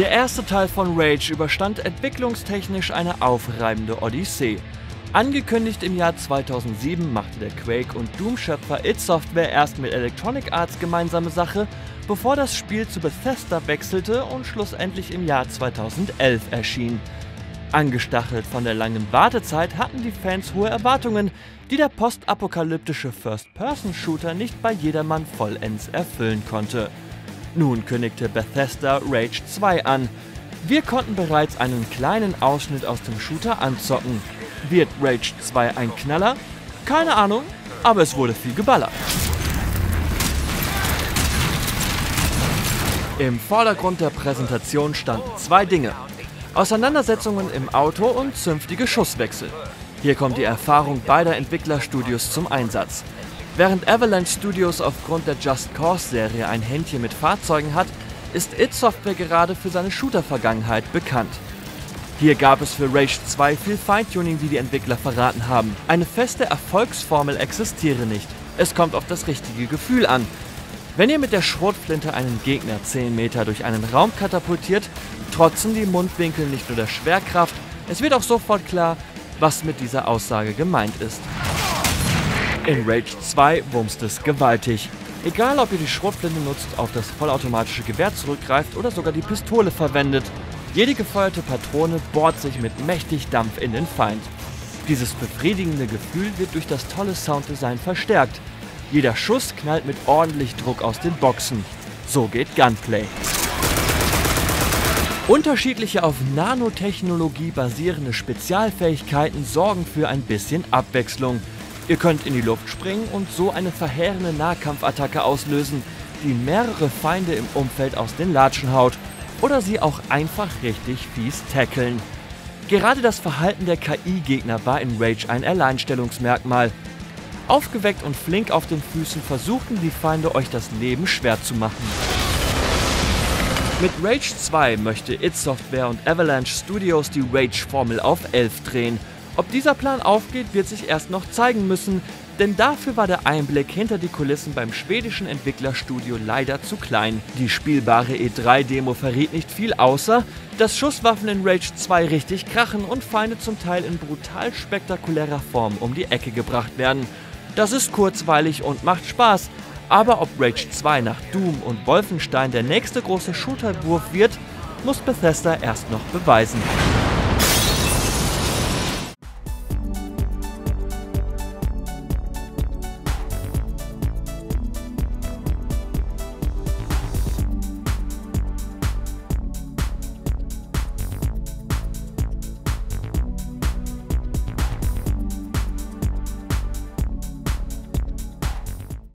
Der erste Teil von Rage überstand entwicklungstechnisch eine aufreibende Odyssee. Angekündigt im Jahr 2007 machte der Quake- und Doom-Schöpfer id Software erst mit Electronic Arts gemeinsame Sache, bevor das Spiel zu Bethesda wechselte und schlussendlich im Jahr 2011 erschien. Angestachelt von der langen Wartezeit hatten die Fans hohe Erwartungen, die der postapokalyptische First-Person-Shooter nicht bei jedermann vollends erfüllen konnte. Nun kündigte Bethesda Rage 2 an. Wir konnten bereits einen kleinen Ausschnitt aus dem Shooter anzocken. Wird Rage 2 ein Knaller? Keine Ahnung, aber es wurde viel geballert. Im Vordergrund der Präsentation standen zwei Dinge: Auseinandersetzungen im Auto und zünftige Schusswechsel. Hier kommt die Erfahrung beider Entwicklerstudios zum Einsatz. Während Avalanche Studios aufgrund der Just Cause-Serie ein Händchen mit Fahrzeugen hat, ist id Software gerade für seine Shooter-Vergangenheit bekannt. Hier gab es für Rage 2 viel Feintuning, wie die Entwickler verraten haben. Eine feste Erfolgsformel existiere nicht. Es kommt auf das richtige Gefühl an. Wenn ihr mit der Schrotflinte einen Gegner 10 Meter durch einen Raum katapultiert, trotzen die Mundwinkel nicht nur der Schwerkraft, es wird auch sofort klar, was mit dieser Aussage gemeint ist. In Rage 2 wumst es gewaltig. Egal ob ihr die Schrotflinte nutzt, auf das vollautomatische Gewehr zurückgreift oder sogar die Pistole verwendet, jede gefeuerte Patrone bohrt sich mit mächtig Dampf in den Feind. Dieses befriedigende Gefühl wird durch das tolle Sounddesign verstärkt. Jeder Schuss knallt mit ordentlich Druck aus den Boxen. So geht Gunplay. Unterschiedliche auf Nanotechnologie basierende Spezialfähigkeiten sorgen für ein bisschen Abwechslung. Ihr könnt in die Luft springen und so eine verheerende Nahkampfattacke auslösen, die mehrere Feinde im Umfeld aus den Latschen haut. Oder sie auch einfach richtig fies tackeln. Gerade das Verhalten der KI-Gegner war in Rage ein Alleinstellungsmerkmal. Aufgeweckt und flink auf den Füßen versuchten die Feinde, euch das Leben schwer zu machen. Mit Rage 2 möchte id Software und Avalanche Studios die Rage-Formel auf 11 drehen. Ob dieser Plan aufgeht, wird sich erst noch zeigen müssen, denn dafür war der Einblick hinter die Kulissen beim schwedischen Entwicklerstudio leider zu klein. Die spielbare E3-Demo verriet nicht viel, außer dass Schusswaffen in Rage 2 richtig krachen und Feinde zum Teil in brutal spektakulärer Form um die Ecke gebracht werden. Das ist kurzweilig und macht Spaß, aber ob Rage 2 nach Doom und Wolfenstein der nächste große Shooterwurf wird, muss Bethesda erst noch beweisen.